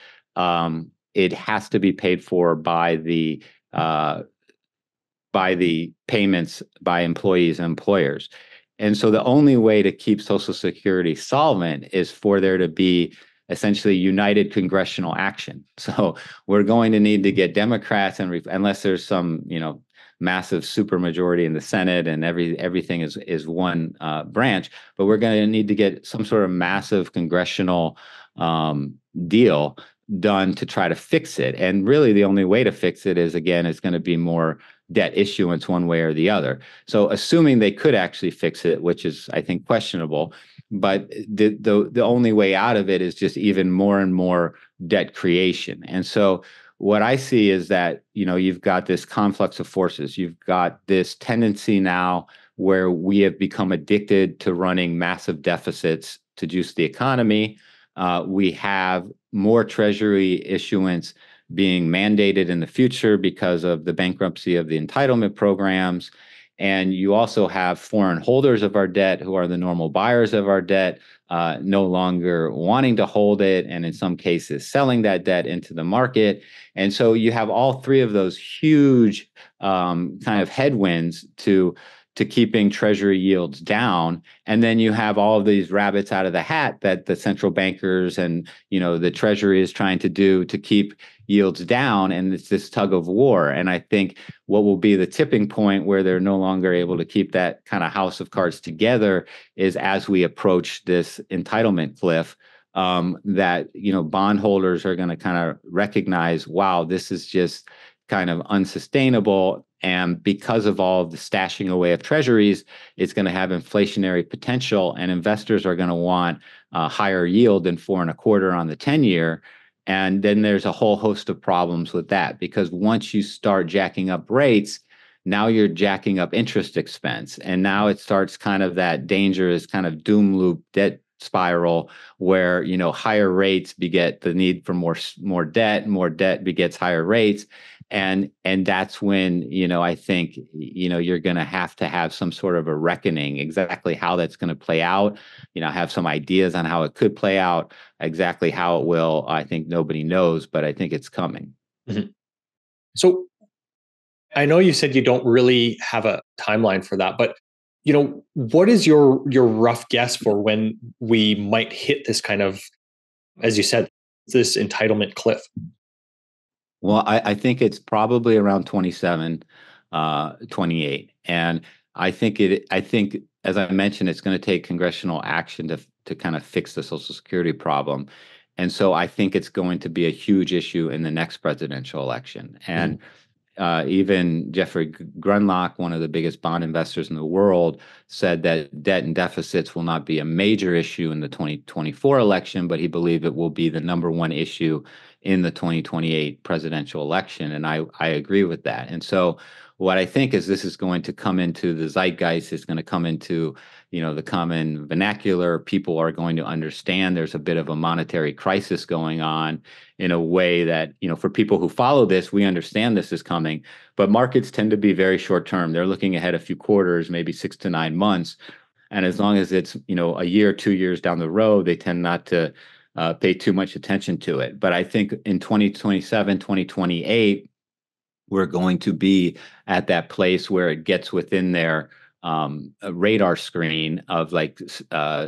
It has to be paid for by the by the payments by employees and employers. And so the only way to keep Social Security solvent is for there to be essentially united congressional action. So we're going to need to get Democrats, and unless there's some, you know, massive supermajority in the Senate and everything is one branch, but we're going to need to get some sort of massive congressional deal done to try to fix it. And really the only way to fix it is, again, it's going to be more debt issuance one way or the other. So assuming they could actually fix it, which is, I think, questionable, but the only way out of it is just even more and more debt creation. And so what I see is that, you know, you've got this conflux of forces. You've got this tendency now where we have become addicted to running massive deficits to juice the economy. We have more Treasury issuance being mandated in the future because of the bankruptcy of the entitlement programs. And you also have foreign holders of our debt, who are the normal buyers of our debt, no longer wanting to hold it, and in some cases selling that debt into the market. And so you have all three of those huge kind of headwinds to keeping Treasury yields down. And then you have all of these rabbits out of the hat that the central bankers and, you know, the Treasury is trying to do to keep yields down. And it's this tug of war. And I think what will be the tipping point where they're no longer able to keep that kind of house of cards together is as we approach this entitlement cliff, that, you know, bondholders are going to kind of recognize, wow, this is just kind of unsustainable. And because of all of the stashing away of treasuries, it's going to have inflationary potential, and investors are going to want a higher yield than 4.25 on the 10-year. And then there's a whole host of problems with that, because once you start jacking up rates, now you're jacking up interest expense. And now it starts kind of that dangerous kind of doom loop debt spiral where, you know, higher rates beget the need for more debt begets higher rates. And that's when, you know, I think, you know, you're going to have some sort of a reckoning. Exactly how that's going to play out, you know, I have some ideas on how it could play out. Exactly how it will, I think nobody knows, but I think it's coming. Mm-hmm. So I know you said you don't really have a timeline for that, but, you know, what is your rough guess for when we might hit this kind of, as you said, this entitlement cliff? Well, I think it's probably around 27, 28. And I think, as I mentioned, it's going to take congressional action to kind of fix the Social Security problem. And so I think it's going to be a huge issue in the next presidential election. And even Jeffrey Grunlock, one of the biggest bond investors in the world, said that debt and deficits will not be a major issue in the 2024 election, but he believed it will be the number one issue in the 2028 presidential election. And I agree with that. And so what I think is this is going to come into the zeitgeist, it's going to come into, you know, the common vernacular. People are going to understand there's a bit of a monetary crisis going on in a way that, you know, for people who follow this, we understand this is coming, but markets tend to be very short term. They're looking ahead a few quarters, maybe 6 to 9 months. And as long as it's, you know, a year, 2 years down the road, they tend not to pay too much attention to it. But I think in 2027, 2028, we're going to be at that place where it gets within their radar screen of, like,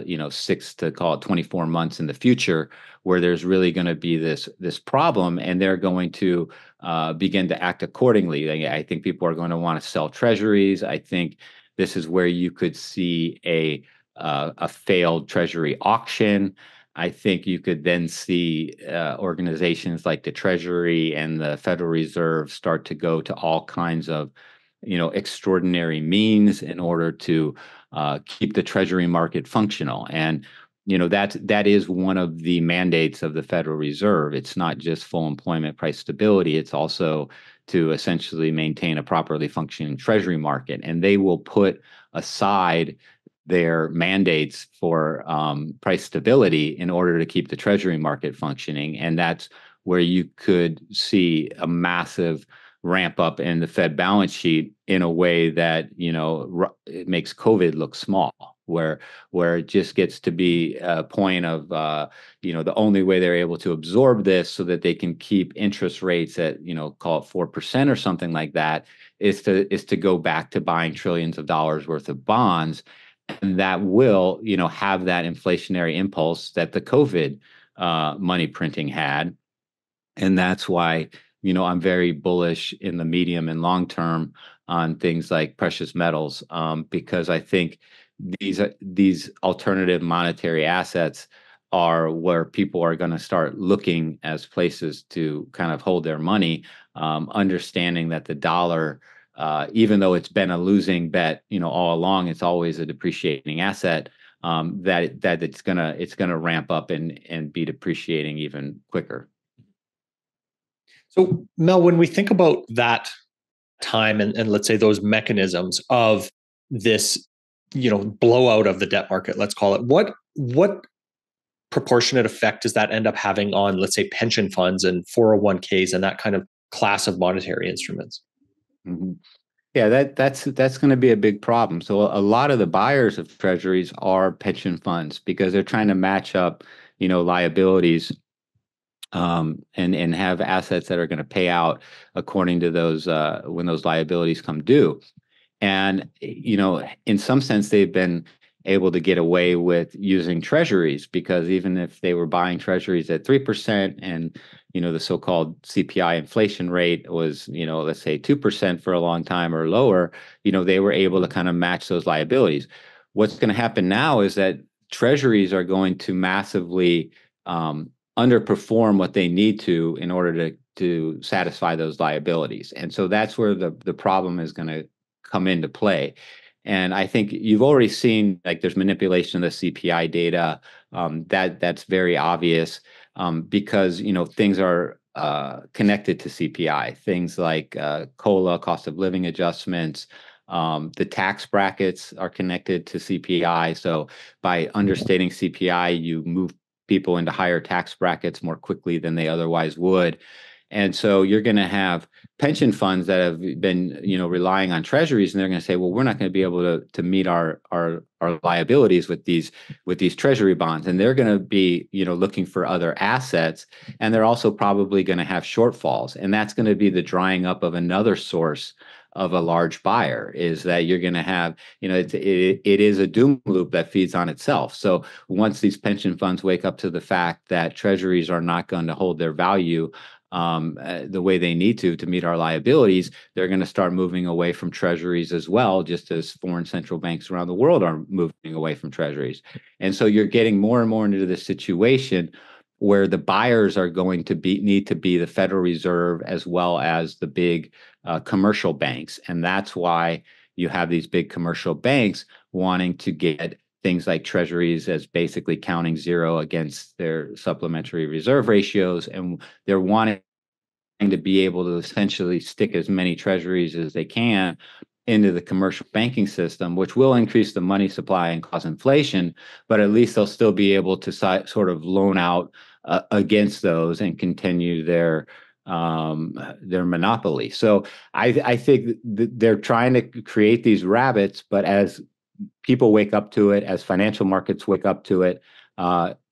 you know, 6 to 24 months in the future, where there's really going to be this problem, and they're going to begin to act accordingly. I think people are going to want to sell treasuries. I think this is where you could see a failed treasury auction. I think you could then see organizations like the Treasury and the Federal Reserve start to go to all kinds of, you know, extraordinary means in order to keep the Treasury market functional. And, you know, that is one of the mandates of the Federal Reserve. It's not just full employment, price stability. It's also to essentially maintain a properly functioning Treasury market. And they will put aside their mandates for price stability in order to keep the treasury market functioning. And that's where you could see a massive ramp up in the Fed balance sheet in a way that, you know, it makes COVID look small. where it just gets to be a point of, the only way they're able to absorb this so that they can keep interest rates at, call it 4% or something like that, is to go back to buying trillions of dollars worth of bonds. And that will, have that inflationary impulse that the COVID money printing had. And that's why, I'm very bullish in the medium and long term on things like precious metals, because I think these alternative monetary assets are where people are going to start looking as places to kind of hold their money, understanding that the dollar, even though it's been a losing bet, all along, it's always a depreciating asset, that it's gonna ramp up and be depreciating even quicker. So, Mel, when we think about that time and let's say those mechanisms of this, blowout of the debt market, let's call it, what proportionate effect does that end up having on, let's say, pension funds and 401ks and that kind of class of monetary instruments? Mm-hmm. Yeah, that's going to be a big problem. So a lot of the buyers of treasuries are pension funds because they're trying to match up, liabilities and have assets that are going to pay out according to those when those liabilities come due. And, in some sense, they've been able to get away with using treasuries because even if they were buying treasuries at 3% and, the so-called CPI inflation rate was, let's say 2% for a long time or lower, they were able to kind of match those liabilities. What's going to happen now is that treasuries are going to massively underperform what they need to in order to satisfy those liabilities. And so that's where the problem is going to come into play. And I think you've already seen, like, there's manipulation of the CPI data. That's very obvious because, things are connected to CPI. Things like COLA, cost of living adjustments, the tax brackets are connected to CPI. So by understating CPI, you move people into higher tax brackets more quickly than they otherwise would. And so you're going to have pension funds that have been, relying on treasuries, and they're going to say, well, we're not going to be able to meet our liabilities with these treasury bonds. And they're going to be, looking for other assets. And they're also probably going to have shortfalls. And that's going to be the drying up of another source of a large buyer, is that you're going to have, it is a doom loop that feeds on itself. So once these pension funds wake up to the fact that treasuries are not going to hold their value the way they need to meet our liabilities, they're going to start moving away from treasuries as well, just as foreign central banks around the world are moving away from treasuries. And so you're getting more and more into this situation where the buyers are going to need to be the Federal Reserve as well as the big commercial banks. And that's why you have these big commercial banks wanting to get things like treasuries as basically counting zero against their supplementary reserve ratios. And they're wanting to be able to essentially stick as many treasuries as they can into the commercial banking system, which will increase the money supply and cause inflation, but at least they'll still be able to sort of loan out against those and continue their monopoly. So I think they're trying to create these rabbits, but as people wake up to it, as financial markets wake up to it,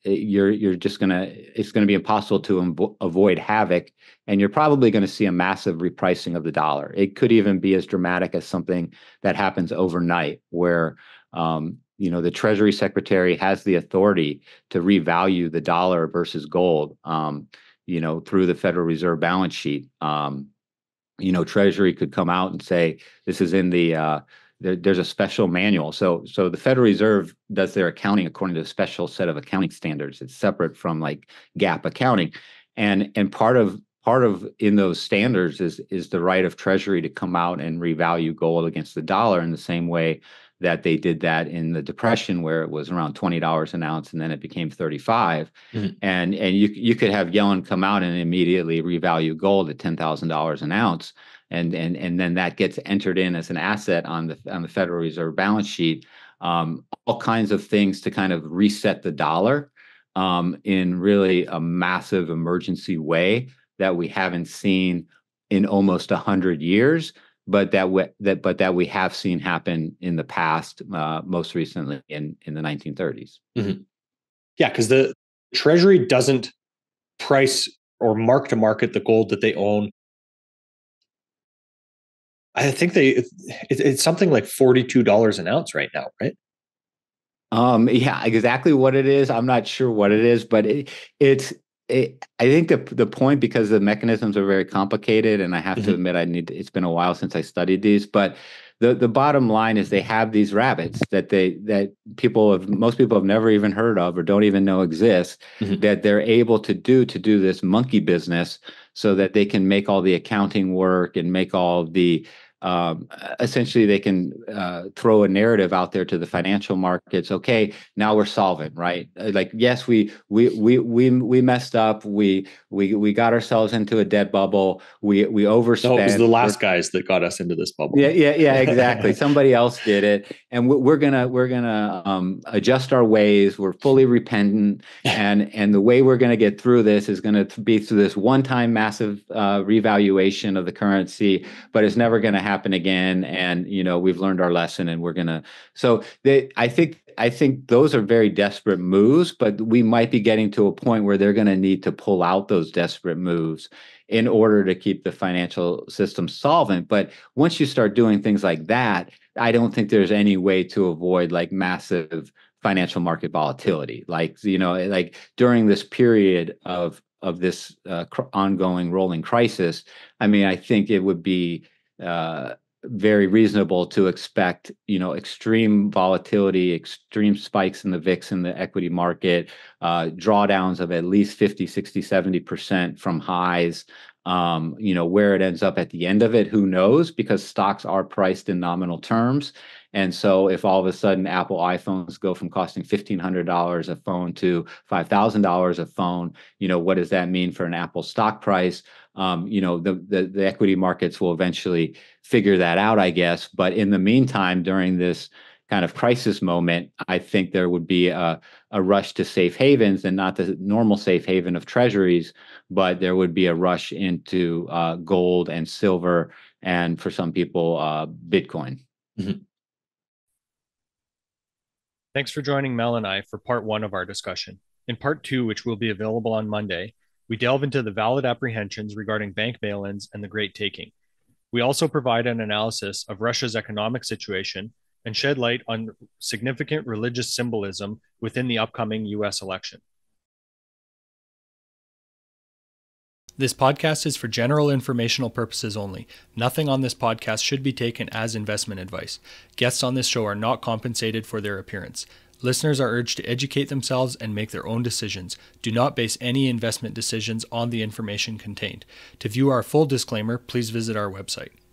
you're just gonna, it's gonna be impossible to avoid havoc, and you're probably gonna see a massive repricing of the dollar. It could even be as dramatic as something that happens overnight, where the Treasury Secretary has the authority to revalue the dollar versus gold, through the Federal Reserve balance sheet. Treasury could come out and say, this is in the there's a special manual. So the Federal Reserve does their accounting according to a special set of accounting standards. It's separate from, like, GAAP accounting. And part of in those standards is the right of Treasury to come out and revalue gold against the dollar in the same way that they did that in the Depression, where it was around $20 an ounce and then it became 35. Mm-hmm. And you could have Yellen come out and immediately revalue gold at $10,000 an ounce. And then that gets entered in as an asset on the Federal Reserve balance sheet. All kinds of things to kind of reset the dollar in really a massive emergency way that we haven't seen in almost 100 years. but that we have seen happen in the past, most recently in the 1930s. Mm-hmm. Yeah, because the Treasury doesn't price or mark to market the gold that they own. I think it's something like $42 an ounce right now, right? Yeah, exactly what it is. I'm not sure what it is, but I think the point, because the mechanisms are very complicated, and I have to admit it's been a while since I studied these, but the bottom line is they have these rabbits that most people have never even heard of or don't even know exist, that they're able to do this monkey business so that they can make all the accounting work and make all the essentially they can throw a narrative out there to the financial markets. Okay, now we're solvent, right? Like, yes, we messed up. We got ourselves into a debt bubble. We overspent. No, it was the last guys that got us into this bubble. Yeah, exactly. Somebody else did it, and we're gonna adjust our ways. We're fully repentant, and the way we're gonna get through this is gonna be through this one-time massive revaluation of the currency, but it's never gonna happen again, and we've learned our lesson, and we're gonna. So I think those are very desperate moves, but we might be getting to a point where they're gonna need to pull out those desperate moves in order to keep the financial system solvent. But once you start doing things like that, I don't think there's any way to avoid like massive financial market volatility, like during this period of this ongoing rolling crisis. I mean, I think it would be very reasonable to expect, extreme volatility, extreme spikes in the VIX in the equity market, drawdowns of at least 50, 60, 70% from highs. Where it ends up at the end of it, who knows, because stocks are priced in nominal terms. And so if all of a sudden Apple iPhones go from costing $1,500 a phone to $5,000 a phone, what does that mean for an Apple stock price? The equity markets will eventually figure that out, I guess. But in the meantime, during this kind of crisis moment, I think there would be a rush to safe havens, and not the normal safe haven of treasuries, but there would be a rush into gold and silver, and for some people, Bitcoin. Mm-hmm. Thanks for joining Mel and I for part one of our discussion. In part two, which will be available on Monday, we delve into the valid apprehensions regarding bank bail-ins and the Great Taking. We also provide an analysis of Russia's economic situation and shed light on significant religious symbolism within the upcoming U.S. election. This podcast is for general informational purposes only. Nothing on this podcast should be taken as investment advice. Guests on this show are not compensated for their appearance. Listeners are urged to educate themselves and make their own decisions. Do not base any investment decisions on the information contained. To view our full disclaimer, please visit our website.